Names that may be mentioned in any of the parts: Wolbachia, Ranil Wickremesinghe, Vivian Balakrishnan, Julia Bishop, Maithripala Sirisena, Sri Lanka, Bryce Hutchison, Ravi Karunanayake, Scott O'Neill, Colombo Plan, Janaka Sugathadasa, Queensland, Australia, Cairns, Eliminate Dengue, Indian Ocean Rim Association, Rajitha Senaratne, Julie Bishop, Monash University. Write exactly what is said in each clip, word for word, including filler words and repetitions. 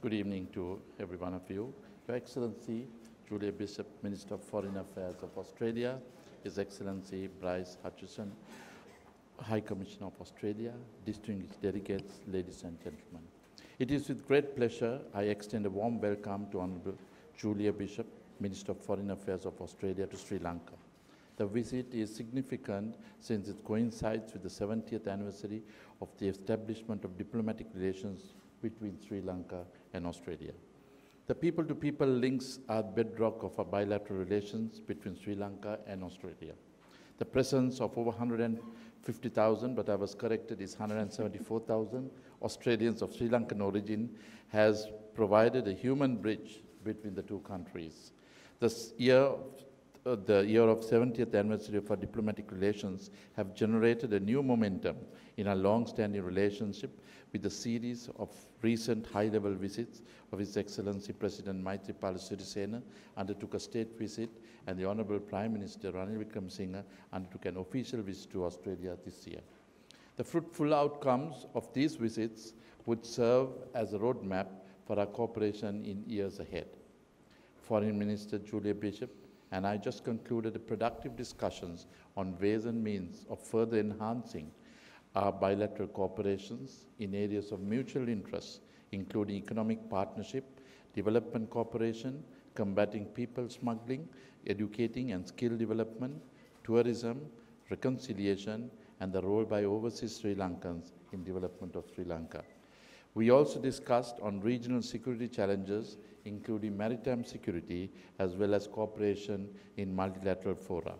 Good evening to every one of you. Your Excellency, Julie Bishop, Minister of Foreign Affairs of Australia, His Excellency Bryce Hutchison, High Commissioner of Australia, distinguished delegates, ladies and gentlemen. It is with great pleasure I extend a warm welcome to Honourable Julia Bishop, Minister of Foreign Affairs of Australia, to Sri Lanka. The visit is significant since it coincides with the seventieth anniversary of the establishment of diplomatic relations between Sri Lanka and Australia. The people-to-people links are the bedrock of our bilateral relations between Sri Lanka and Australia. The presence of over one hundred fifty thousand, but I was corrected, is one hundred seventy-four thousand Australians of Sri Lankan origin has provided a human bridge between the two countries. This year, uh, the year of seventieth anniversary of our diplomatic relations have generated a new momentum in our long-standing relationship with a series of recent high-level visits of His Excellency President Maithripala Sirisena undertook a state visit, and the Honourable Prime Minister Ranil Wickremesinghe undertook an official visit to Australia this year. The fruitful outcomes of these visits would serve as a roadmap for our cooperation in years ahead. Foreign Minister Julia Bishop and I just concluded productive discussions on ways and means of further enhancing our bilateral cooperations in areas of mutual interest, including economic partnership, development cooperation, combating people smuggling, educating and skill development, tourism, reconciliation, and the role by overseas Sri Lankans in development of Sri Lanka. We also discussed on regional security challenges, including maritime security, as well as cooperation in multilateral fora.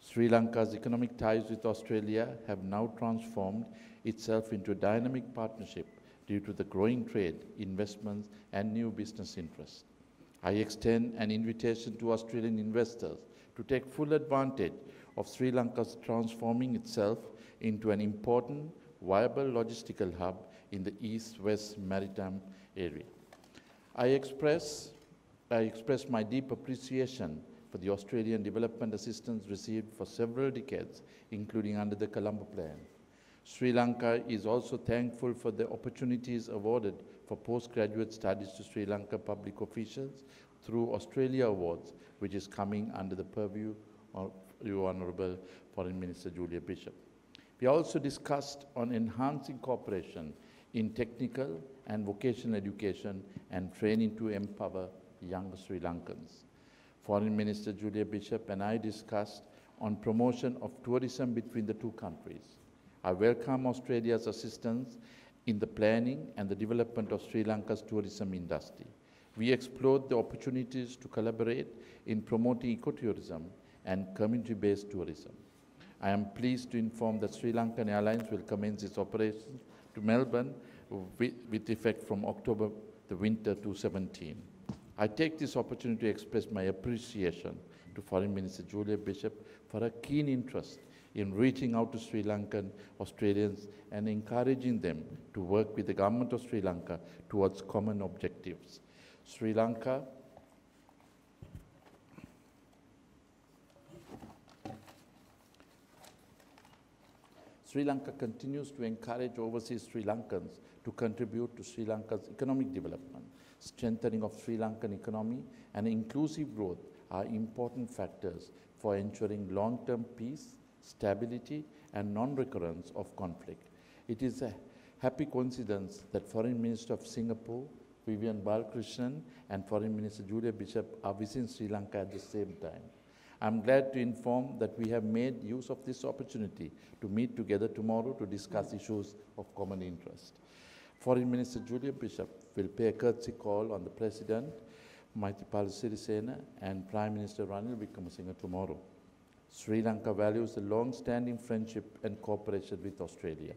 Sri Lanka's economic ties with Australia have now transformed itself into a dynamic partnership due to the growing trade, investments, and new business interests. I extend an invitation to Australian investors to take full advantage of Sri Lanka's transforming itself into an important, viable logistical hub in the East-West maritime area. I express, I express my deep appreciation for the Australian development assistance received for several decades, including under the Colombo Plan. Sri Lanka is also thankful for the opportunities awarded for postgraduate studies to Sri Lanka public officials through Australia Awards, which is coming under the purview of your Honourable Foreign Minister Julia Bishop. We also discussed on enhancing cooperation in technical and vocational education and training to empower young Sri Lankans. Foreign Minister Julia Bishop and I discussed on promotion of tourism between the two countries. I welcome Australia's assistance in the planning and the development of Sri Lanka's tourism industry. We explored the opportunities to collaborate in promoting ecotourism and community-based tourism. I am pleased to inform that Sri Lankan Airlines will commence its operations to Melbourne with, with effect from October the winter two thousand seventeen. I take this opportunity to express my appreciation to Foreign Minister Julia Bishop for her keen interest in reaching out to Sri Lankan Australians and encouraging them to work with the government of Sri Lanka towards common objectives. Sri Lanka Sri Lanka continues to encourage overseas Sri Lankans to contribute to Sri Lanka's economic development. Strengthening of Sri Lankan economy and inclusive growth are important factors for ensuring long-term peace, stability, and non-recurrence of conflict. It is a happy coincidence that Foreign Minister of Singapore, Vivian Balakrishnan, and Foreign Minister Julia Bishop are visiting Sri Lanka at the same time. I'm glad to inform that we have made use of this opportunity to meet together tomorrow to discuss issues of common interest. Foreign Minister Julia Bishop will pay a courtesy call on the President, Maithripala Sirisena, and Prime Minister Ranil Wickremesinghe tomorrow. Sri Lanka values a long-standing friendship and cooperation with Australia.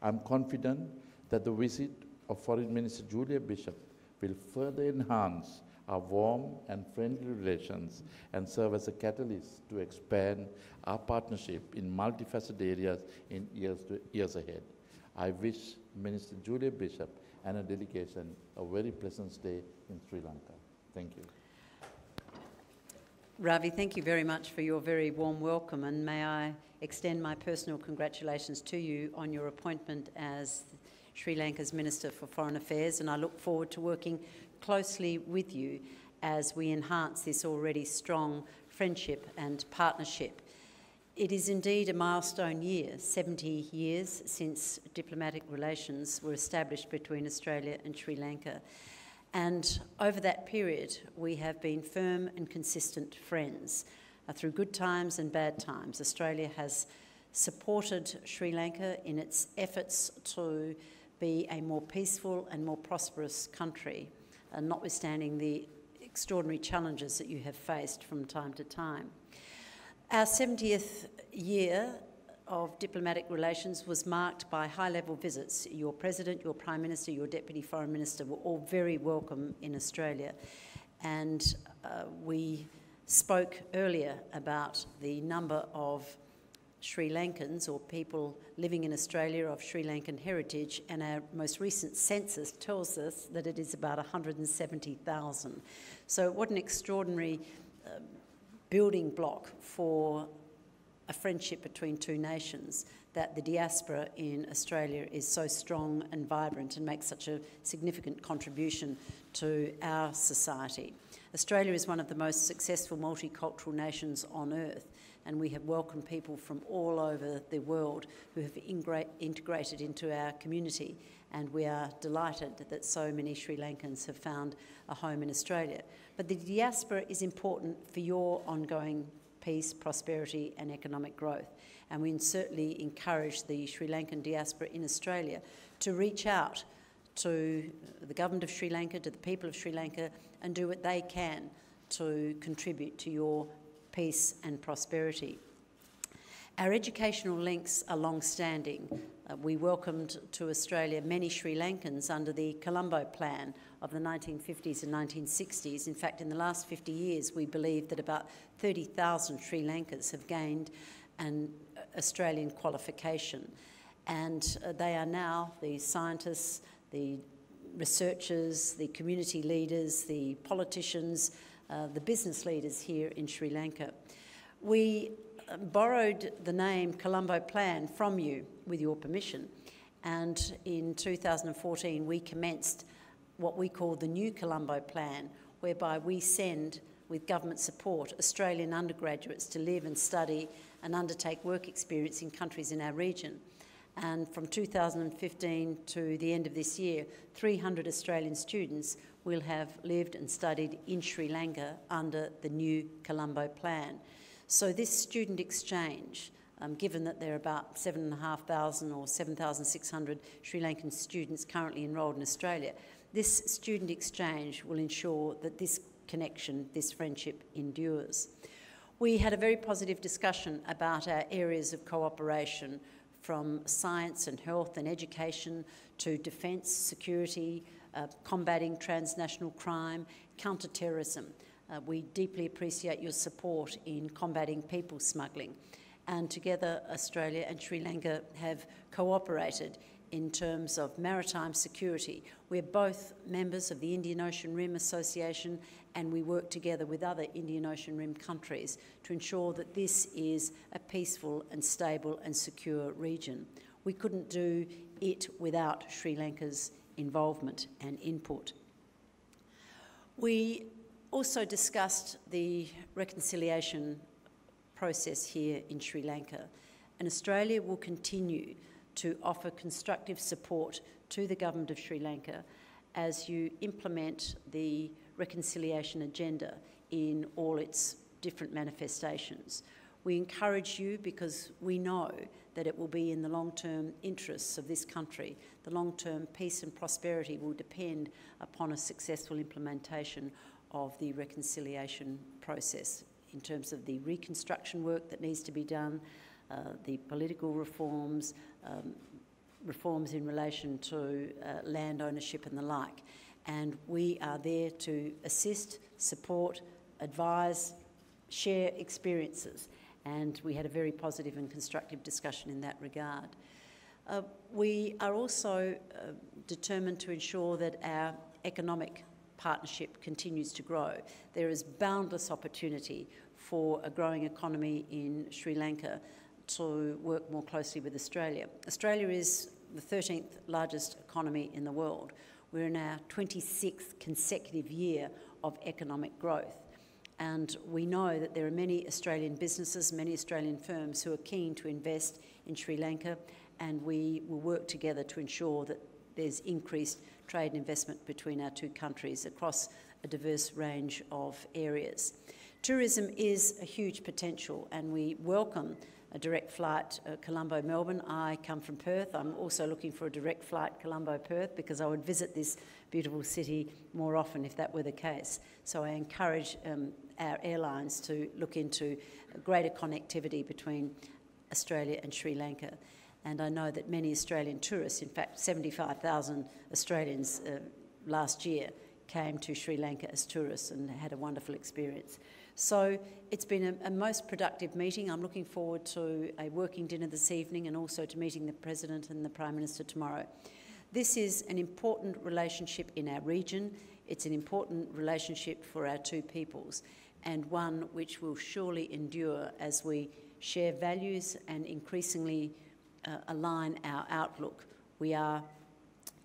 I'm confident that the visit of Foreign Minister Julia Bishop will further enhance our warm and friendly relations and serve as a catalyst to expand our partnership in multifaceted areas in years, to years ahead. I wish Minister Julia Bishop and her delegation a very pleasant stay in Sri Lanka. Thank you. Ravi, thank you very much for your very warm welcome, and may I extend my personal congratulations to you on your appointment as Sri Lanka's Minister for Foreign Affairs, and I look forward to working closely with you as we enhance this already strong friendship and partnership. It is indeed a milestone year, seventy years since diplomatic relations were established between Australia and Sri Lanka. And over that period, we have been firm and consistent friends. Uh, through good times and bad times, Australia has supported Sri Lanka in its efforts to be a more peaceful and more prosperous country, uh, notwithstanding the extraordinary challenges that you have faced from time to time. Our seventieth year of diplomatic relations was marked by high-level visits. Your President, your Prime Minister, your Deputy Foreign Minister were all very welcome in Australia. And uh, we spoke earlier about the number of Sri Lankans or people living in Australia of Sri Lankan heritage, and our most recent census tells us that it is about one hundred seventy thousand. So what an extraordinary uh, building block for a friendship between two nations, that the diaspora in Australia is so strong and vibrant and makes such a significant contribution to our society. Australia is one of the most successful multicultural nations on earth, and we have welcomed people from all over the world who have integrated into our community, and we are delighted that so many Sri Lankans have found a home in Australia. But the diaspora is important for your ongoing peace, prosperity and economic growth. And we certainly encourage the Sri Lankan diaspora in Australia to reach out to the government of Sri Lanka, to the people of Sri Lanka, and do what they can to contribute to your peace and prosperity. Our educational links are long-standing. Uh, we welcomed to Australia many Sri Lankans under the Colombo Plan of the nineteen fifties and nineteen sixties. In fact, in the last fifty years, we believe that about thirty thousand Sri Lankans have gained an Australian qualification. And uh, they are now the scientists, the researchers, the community leaders, the politicians, uh, the business leaders here in Sri Lanka. We borrowed the name Colombo Plan from you, with your permission, and in two thousand fourteen we commenced what we call the new Colombo Plan, whereby we send, with government support, Australian undergraduates to live and study and undertake work experience in countries in our region. And from two thousand fifteen to the end of this year, three hundred Australian students will have lived and studied in Sri Lanka under the new Colombo Plan. So this student exchange, um, given that there are about seven thousand five hundred or seven thousand six hundred Sri Lankan students currently enrolled in Australia, this student exchange will ensure that this connection, this friendship endures. We had a very positive discussion about our areas of cooperation, from science and health and education to defence, security, uh, combating transnational crime, counter-terrorism. Uh, we deeply appreciate your support in combating people smuggling. And together, Australia and Sri Lanka have cooperated in terms of maritime security. We're both members of the Indian Ocean Rim Association, and we work together with other Indian Ocean Rim countries to ensure that this is a peaceful and stable and secure region. We couldn't do it without Sri Lanka's involvement and input. We also discussed the reconciliation process here in Sri Lanka, and Australia will continue to offer constructive support to the government of Sri Lanka as you implement the reconciliation agenda in all its different manifestations. We encourage you because we know that it will be in the long-term interests of this country. The long-term peace and prosperity will depend upon a successful implementation of the reconciliation process in terms of the reconstruction work that needs to be done, uh, the political reforms, um, reforms in relation to uh, land ownership and the like. And we are there to assist, support, advise, share experiences. And we had a very positive and constructive discussion in that regard. Uh, we are also uh, determined to ensure that our economic partnership continues to grow. There is boundless opportunity for a growing economy in Sri Lanka to work more closely with Australia. Australia is the thirteenth largest economy in the world. We're in our twenty-sixth consecutive year of economic growth. And we know that there are many Australian businesses, many Australian firms who are keen to invest in Sri Lanka, and we will work together to ensure that there's increased trade and investment between our two countries across a diverse range of areas. Tourism is a huge potential, and we welcome a direct flight uh, Colombo-Melbourne. I come from Perth. I'm also looking for a direct flight Colombo-Perth because I would visit this beautiful city more often if that were the case. So I encourage um, our airlines to look into greater connectivity between Australia and Sri Lanka. And I know that many Australian tourists, in fact seventy-five thousand Australians uh, last year, came to Sri Lanka as tourists and had a wonderful experience. So it's been a, a most productive meeting. I'm looking forward to a working dinner this evening and also to meeting the President and the Prime Minister tomorrow. This is an important relationship in our region. It's an important relationship for our two peoples, and one which will surely endure as we share values and increasingly uh, align our outlook. We are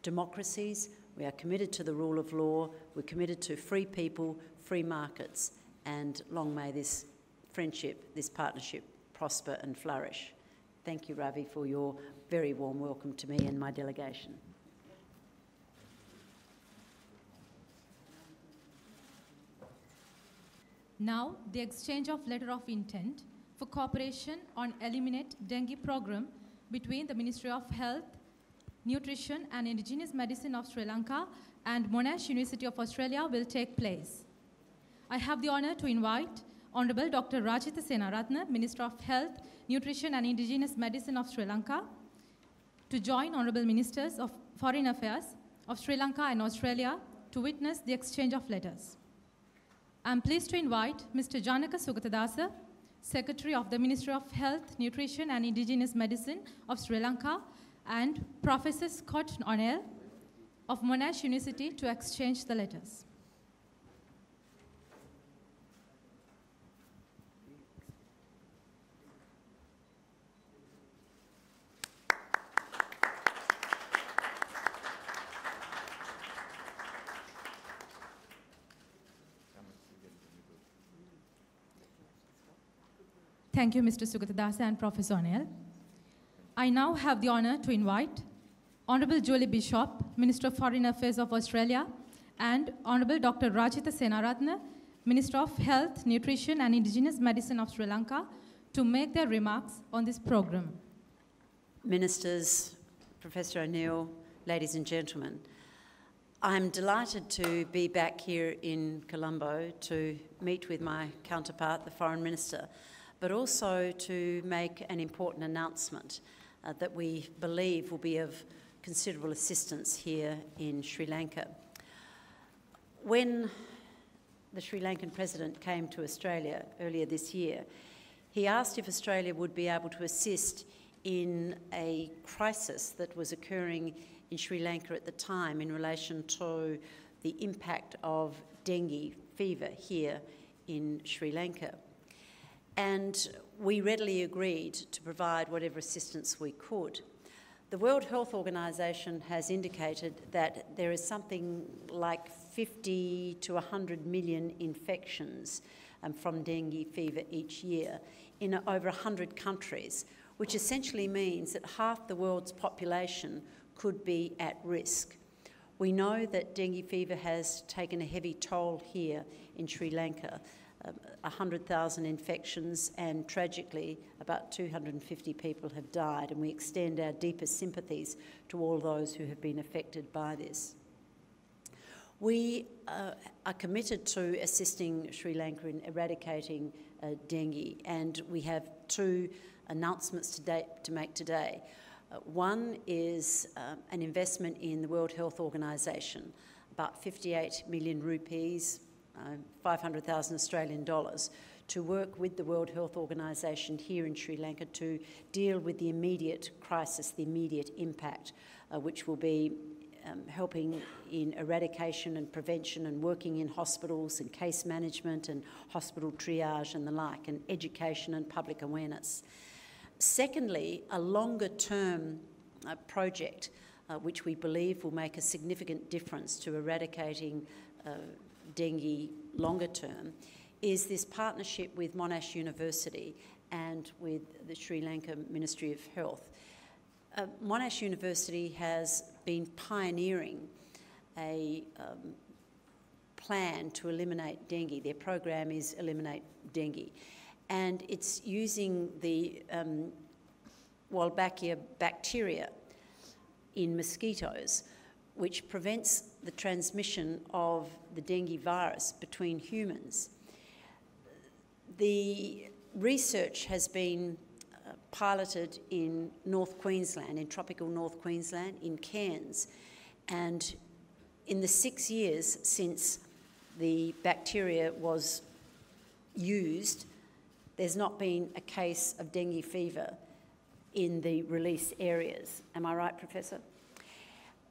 democracies. We are committed to the rule of law. We're committed to free people, free markets, and long may this friendship, this partnership, prosper and flourish. Thank you, Ravi, for your very warm welcome to me and my delegation. Now, the exchange of letter of intent for cooperation on Eliminate Dengue program between the Ministry of Health, Nutrition and Indigenous Medicine of Sri Lanka and Monash University of Australia will take place. I have the honour to invite Honourable Doctor Rajitha Senaratne, Minister of Health, Nutrition and Indigenous Medicine of Sri Lanka, to join Honourable Ministers of Foreign Affairs of Sri Lanka and Australia to witness the exchange of letters. I am pleased to invite Mister Janaka Sugathadasa, Secretary of the Ministry of Health, Nutrition and Indigenous Medicine of Sri Lanka, and Professor Scott O'Neill of Monash University to exchange the letters. Thank you, Mister Sugathadasa and Professor O'Neill. I now have the honour to invite Honourable Julie Bishop, Minister of Foreign Affairs of Australia, and Honourable Doctor Rajitha Senaratne, Minister of Health, Nutrition and Indigenous Medicine of Sri Lanka, to make their remarks on this program. Ministers, Professor O'Neill, ladies and gentlemen, I'm delighted to be back here in Colombo to meet with my counterpart, the Foreign Minister, but also to make an important announcement Uh, that we believe will be of considerable assistance here in Sri Lanka. When the Sri Lankan President came to Australia earlier this year, he asked if Australia would be able to assist in a crisis that was occurring in Sri Lanka at the time in relation to the impact of dengue fever here in Sri Lanka. And we readily agreed to provide whatever assistance we could. The World Health Organization has indicated that there is something like fifty to one hundred million infections um, from dengue fever each year in over one hundred countries, which essentially means that half the world's population could be at risk. We know that dengue fever has taken a heavy toll here in Sri Lanka. one hundred thousand infections, and tragically about two hundred fifty people have died, and we extend our deepest sympathies to all those who have been affected by this. We uh, are committed to assisting Sri Lanka in eradicating uh, dengue, and we have two announcements today, to make today. Uh, one is uh, an investment in the World Health Organisation, about fifty-eight million rupees, Uh, five hundred thousand Australian dollars, to work with the World Health Organisation here in Sri Lanka to deal with the immediate crisis, the immediate impact, uh, which will be um, helping in eradication and prevention and working in hospitals and case management and hospital triage and the like, and education and public awareness. Secondly, a longer term uh, project, uh, which we believe will make a significant difference to eradicating uh, dengue longer term, is this partnership with Monash University and with the Sri Lanka Ministry of Health. Uh, Monash University has been pioneering a um, plan to eliminate dengue. Their program is Eliminate Dengue. And it's using the um, Wolbachia bacteria in mosquitoes, which prevents the transmission of the dengue virus between humans. The research has been uh, piloted in North Queensland, in tropical North Queensland, in Cairns. And in the six years since the bacteria was used, there's not been a case of dengue fever in the release areas. Am I right, Professor?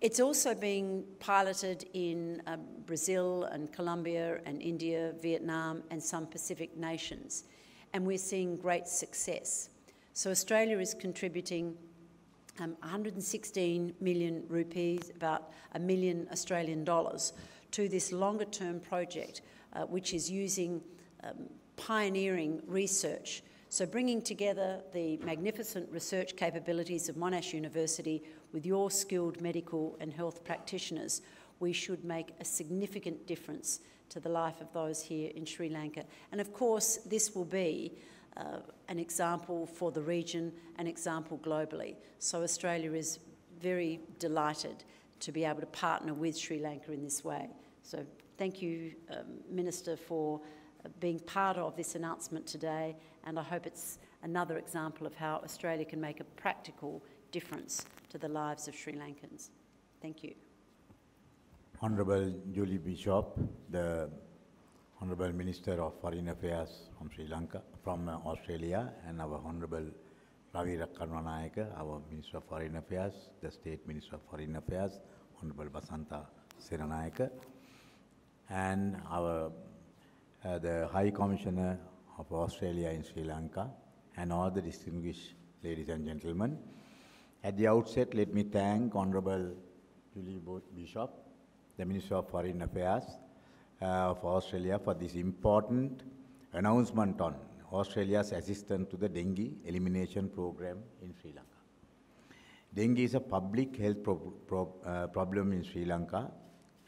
It's also being piloted in uh, Brazil and Colombia and India, Vietnam and some Pacific nations. And we're seeing great success. So Australia is contributing um, one hundred sixteen million rupees, about a million Australian dollars, to this longer term project, uh, which is using um, pioneering research. So bringing together the magnificent research capabilities of Monash University with your skilled medical and health practitioners, we should make a significant difference to the life of those here in Sri Lanka. And of course, this will be uh, an example for the region, an example globally. So Australia is very delighted to be able to partner with Sri Lanka in this way. So thank you, um, Minister, for being part of this announcement today, and I hope it's another example of how Australia can make a practical difference to the lives of Sri Lankans. Thank you. Honourable Julie Bishop, the Honourable Minister of Foreign Affairs from Sri Lanka, from Australia, and our Honourable Ravi Karunanayake, our Minister of Foreign Affairs, the State Minister of Foreign Affairs, Honourable Rajitha Senaratne, and our Uh, the High Commissioner of Australia in Sri Lanka, and all the distinguished ladies and gentlemen. At the outset, let me thank Honourable Julie Bishop, the Minister of Foreign Affairs uh, of Australia, for this important announcement on Australia's assistance to the dengue elimination program in Sri Lanka. Dengue is a public health pro pro uh, problem in Sri Lanka,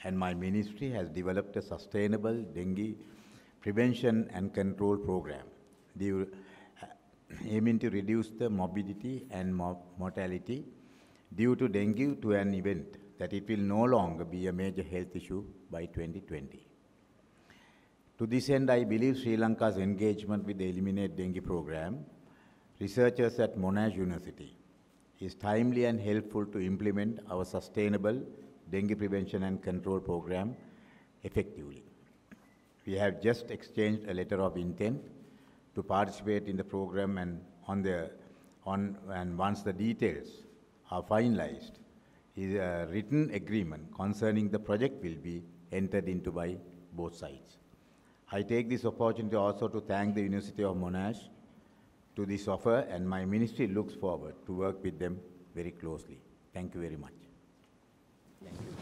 and my ministry has developed a sustainable dengue prevention and control program, the, uh, aiming to reduce the morbidity and mo mortality due to dengue to an event that it will no longer be a major health issue by twenty twenty. To this end, I believe Sri Lanka's engagement with the Eliminate Dengue program, researchers at Monash University, is timely and helpful to implement our sustainable dengue prevention and control program effectively. We have just exchanged a letter of intent to participate in the program, and on the on and once the details are finalized, is a written agreement concerning the project will be entered into by both sides. I take this opportunity also to thank the University of Monash to this offer, and my ministry looks forward to work with them very closely. Thank you very much. Thank you.